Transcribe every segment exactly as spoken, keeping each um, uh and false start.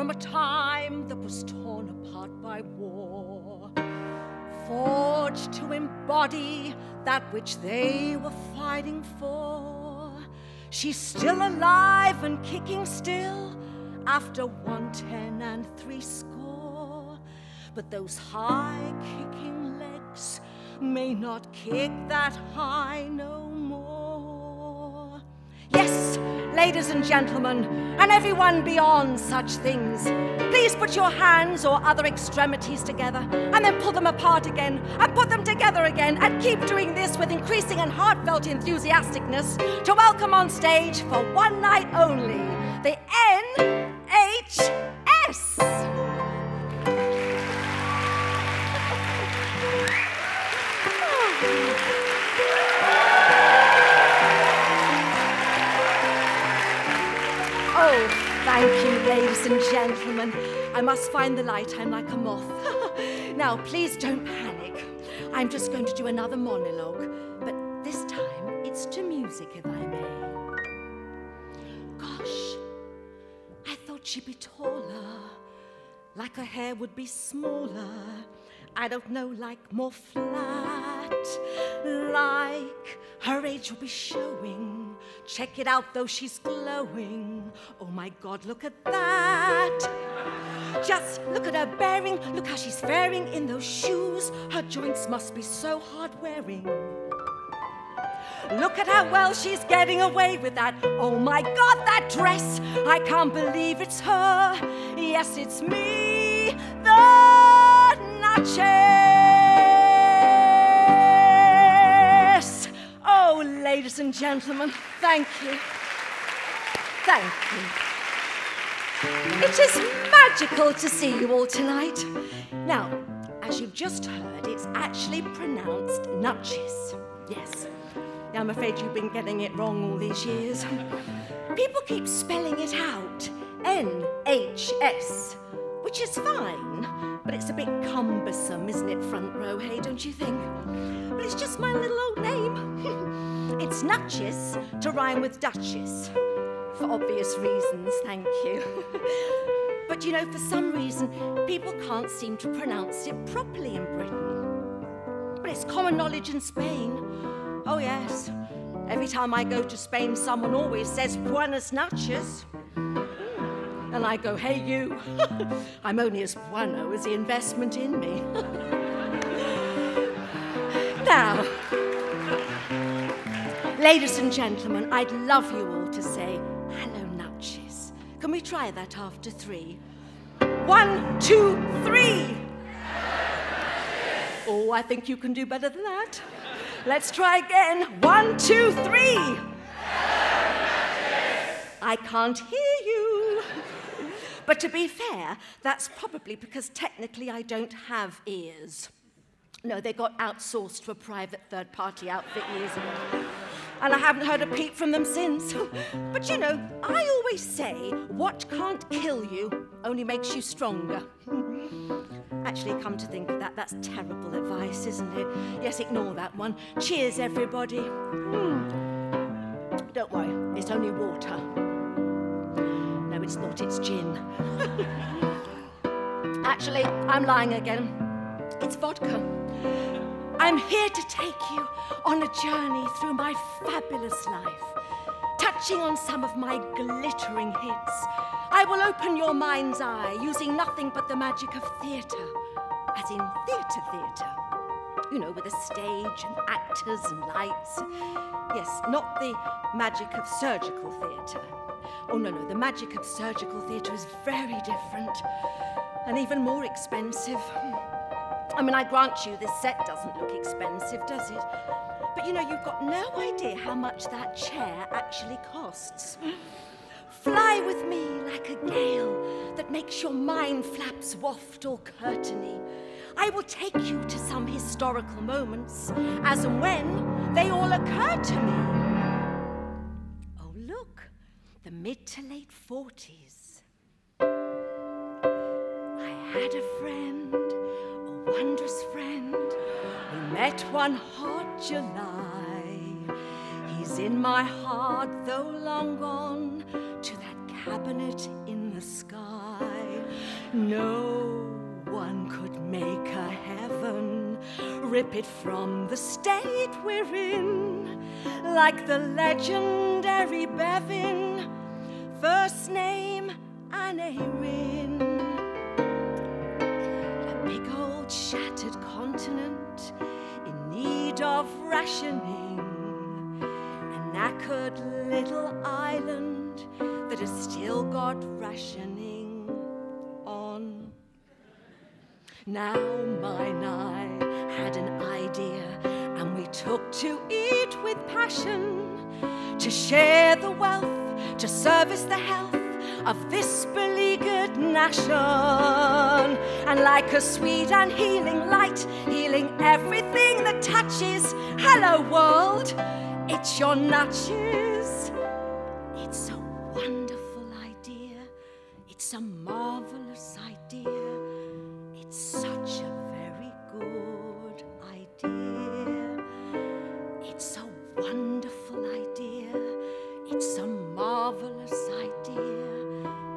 from a time that was torn apart by war, forged to embody that which they were fighting for. She's still alive and kicking still, after one ten and three score. But those high kicking legs may not kick that high no more. Yes, ladies and gentlemen, and everyone beyond such things, please put your hands or other extremities together, and then pull them apart again, and put them together again, and keep doing this with increasing and heartfelt enthusiasticness to welcome on stage, for one night only, the N H S. Oh, thank you, ladies and gentlemen. I must find the light. I'm like a moth. Now, please don't panic. I'm just going to do another monologue, but this time it's to music, if I may. Gosh, I thought she'd be taller, like her hair would be smaller. I don't know, like more flat, like her age will be showing. Check it out, though, she's glowing. Oh my God, look at that. Just look at her bearing, look how she's faring in those shoes. Her joints must be so hard-wearing. Look at how well she's getting away with that. Oh my God, that dress, I can't believe it's her. Yes, it's me, the Nuchess. Oh, ladies and gentlemen, thank you. Thank you. It is magical to see you all tonight. Now, as you've just heard, it's actually pronounced Nuchess. Yes. Now, I'm afraid you've been getting it wrong all these years. People keep spelling it out, N H S, which is fine. But it's a bit cumbersome, isn't it, front row, hey, don't you think? But it's just my little old name. It's Nuchess to rhyme with Duchess, for obvious reasons, thank you. But, you know, for some reason, people can't seem to pronounce it properly in Britain. But it's common knowledge in Spain. Oh, yes. Every time I go to Spain, someone always says, Buenas noches. And I go, hey, you, I'm only as bueno as the investment in me. Now, ladies and gentlemen, I'd love you all to say, hello, Nuchess. Can we try that after three? One, two, three. Oh, I think you can do better than that. Let's try again. One, two, three. I can't hear you. But to be fair, that's probably because technically I don't have ears. No, they got outsourced to a private third-party outfit years ago. And I haven't heard a peep from them since. But, you know, I always say, what can't kill you only makes you stronger. Actually, come to think of that, that's terrible advice, isn't it? Yes, ignore that one. Cheers, everybody. Mm. Don't worry, it's only water. No, it's not, it's gin. Actually, I'm lying again. It's vodka. I'm here to take you on a journey through my fabulous life, touching on some of my glittering hits. I will open your mind's eye using nothing but the magic of theatre, as in theatre theatre. You know, with a stage and actors and lights. Yes, not the magic of surgical theatre. Oh, no, no, the magic of surgical theatre is very different and even more expensive. I mean, I grant you, this set doesn't look expensive, does it? But, you know, you've got no idea how much that chair actually costs. Fly with me like a gale that makes your mind flaps waft or curtainy. I will take you to some historical moments as and when they all occur to me. The mid to late forties. I had a friend, a wondrous friend. We met one hot July. He's in my heart, though long gone, to that cabinet in the sky. No one could make a heaven, rip it from the state we're in. Like the legendary Bevan, first name Aneurin. A big old shattered continent in need of rationing. A knackered little island that has still got rationing. Now mine eye had an idea, and we took to it with passion, to share the wealth, to service the health of this beleaguered nation. And like a sweet and healing light, healing everything that touches, hello world, it's your Nuchess. It's a wonderful idea, it's a marvellous idea. Such a very good idea. It's a wonderful idea. It's a marvelous idea.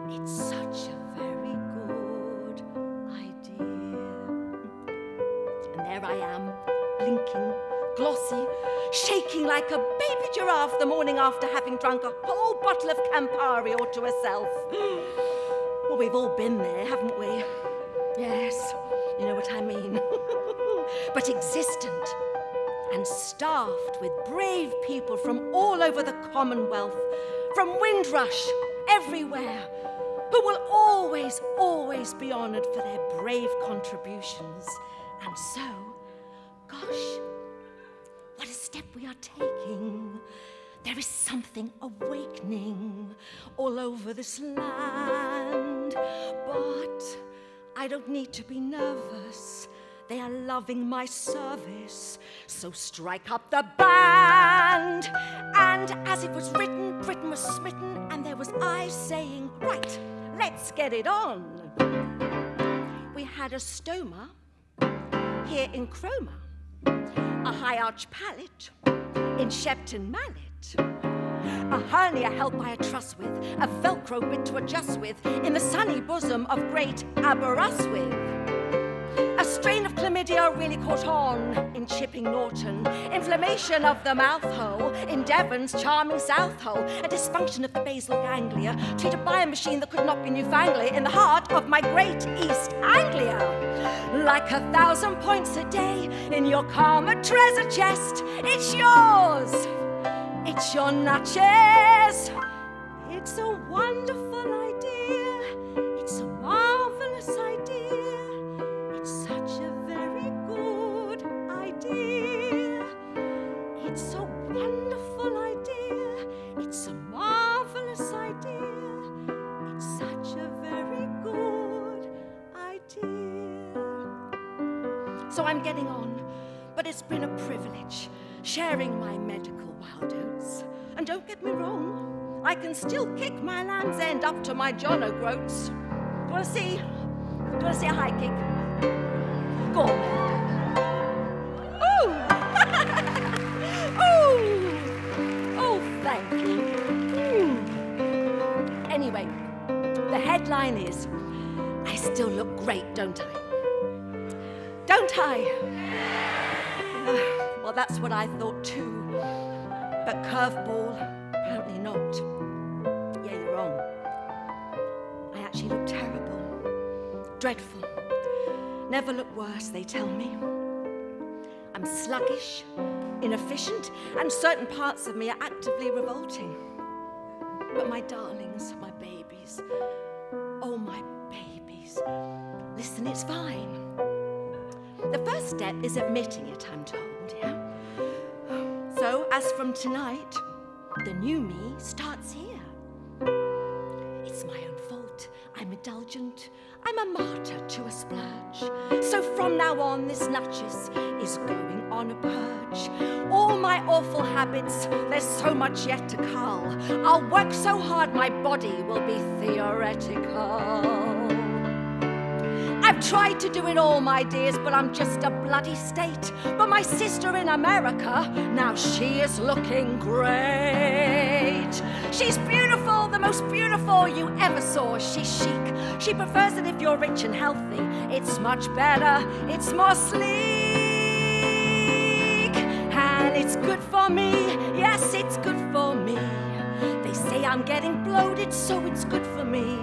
It's such a very good idea. And there I am, blinking, glossy, shaking like a baby giraffe the morning after having drunk a whole bottle of Campari all to herself. Well, we've all been there, haven't we? Yes, you know what I mean. But existent and staffed with brave people from all over the Commonwealth, from Windrush, everywhere, who will always, always be honoured for their brave contributions. And so, gosh, what a step we are taking. There is something awakening all over this land, but I don't need to be nervous. They are loving my service. So strike up the band. And as it was written, Britain was smitten, and there was I saying, right, let's get it on. We had a stoma here in Cromer, a high arch palate in Shepton Mallet, a hernia held by a truss with, a velcro bit to adjust with, in the sunny bosom of great Aberystwyth. A strain of chlamydia really caught on in Chipping Norton, inflammation of the mouth hole in Devon's charming south hole, a dysfunction of the basal ganglia, treated by a machine that could not be Newfangled in the heart of my great East Anglia. Like a thousand points a day in your Cromer treasure chest, it's yours! It's your Nuchess. It's a wonderful idea. It's a marvelous idea. It's such a very good idea. It's a wonderful idea. It's a marvelous idea. It's such a very good idea. So I'm getting on, but it's been a privilege sharing my medical wild-oats. And don't get me wrong, I can still kick my lamb's end up to my John O'Groats. Do you want to see? Do you want to see a high kick? Go on. Ooh! Ooh! Oh, thank you. Mm. Anyway, the headline is, I still look great, don't I? Don't I? Uh, Well, that's what I thought too, but curveball, apparently not. Yeah, you're wrong. I actually look terrible, dreadful. Never look worse, they tell me. I'm sluggish, inefficient, and certain parts of me are actively revolting. But my darlings, my babies, oh, my babies, listen, it's fine. The first step is admitting it, I'm told. Yeah. So, as from tonight, the new me starts here. It's my own fault. I'm indulgent. I'm a martyr to a splurge. So from now on, this Nuchess is going on a purge. All my awful habits, there's so much yet to cull. I'll work so hard my body will be theoretical. I've tried to do it all, my dears, but I'm just a bloody state. But my sister in America, now she is looking great. She's beautiful, the most beautiful you ever saw. She's chic. She prefers it if you're rich and healthy. It's much better, it's more sleek. And it's good for me, yes, it's good for me. They say I'm getting bloated, so it's good for me.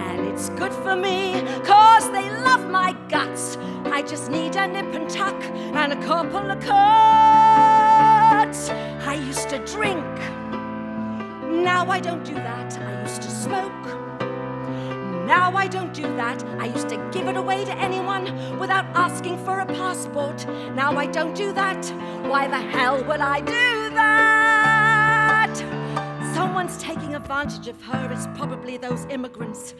And it's good for me, cause they love my guts. I just need a nip and tuck and a couple of cuts. I used to drink, now I don't do that. I used to smoke, now I don't do that. I used to give it away to anyone without asking for a passport. Now I don't do that. Why the hell would I do that? Someone's taking advantage of her. It's probably those immigrants.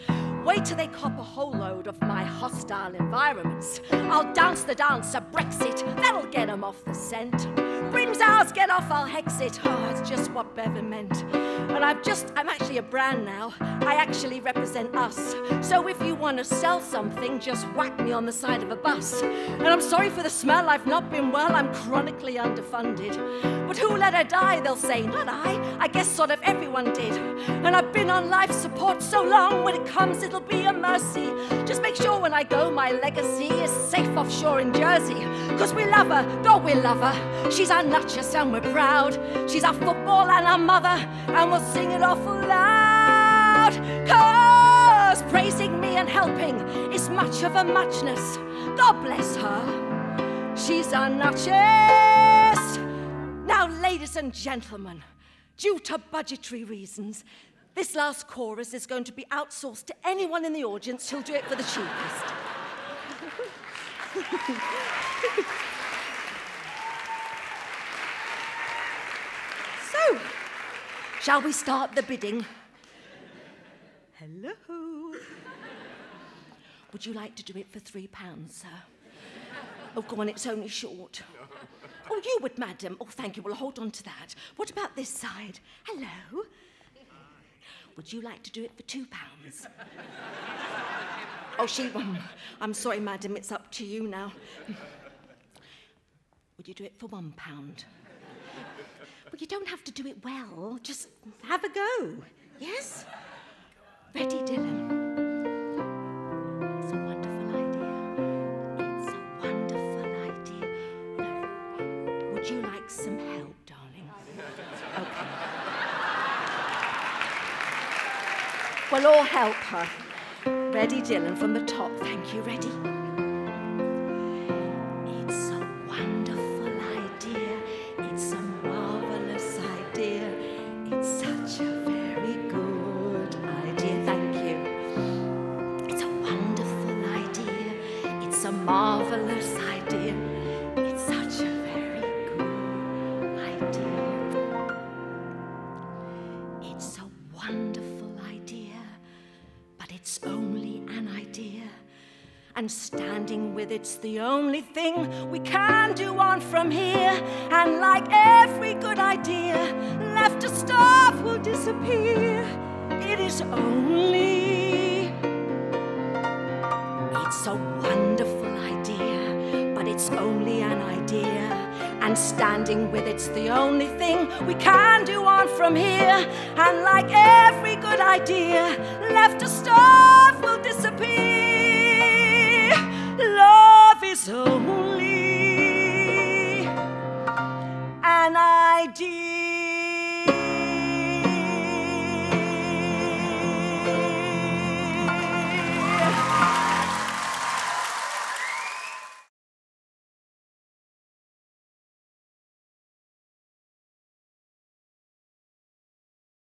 Wait till they cop a whole load of my hostile environments. I'll dance the dance of Brexit. That'll get them off the scent. Brim's ours, get off, I'll hex it. Oh, it's just what Bevan meant. And I'm just, I'm actually a brand now. I actually represent us. So if you want to sell something, just whack me on the side of a bus. And I'm sorry for the smell, I've not been well, I'm chronically underfunded. But who let her die, they'll say, not I. I guess sort of everyone did. And I've been on life support so long, when it comes, it'll be a mercy. Just make sure when I go, my legacy is safe offshore in Jersey. Cause we love her, God we love her. She's our Nuchess and we're proud. She's our football and our mother, and we'll sing it awful loud. Cause praising me and helping is much of a muchness. God bless her, she's our Nuchess. Now ladies and gentlemen, due to budgetary reasons, this last chorus is going to be outsourced to anyone in the audience who'll do it for the cheapest. So, shall we start the bidding? Hello. Would you like to do it for three pounds, sir? Oh, go on, it's only short. Oh, you would, madam. Oh, thank you. Well, hold on to that. What about this side? Hello. Would you like to do it for two pounds? Oh, she... Um, I'm sorry, madam, it's up to you now. Would you do it for one pound? Well, you don't have to do it well. Just have a go. Yes? Betty Dillon. It's a wonderful idea. It's a wonderful idea. No. Would you like some help, darling? Okay. We'll all help her. Betty Dillon from the top. Thank you, ready? It's a wonderful idea. It's a marvellous idea. It's such a very good idea. Thank you. It's a wonderful idea. It's a marvellous idea. It's such a very good idea. It's a wonderful It's only an idea, and standing with it's the only thing we can do on from here. And like every good idea, left to starve will disappear. It is only... It's a wonderful idea, but it's only an idea, and standing with it's the only thing we can do on from here. And like every good idea, left to starve will disappear.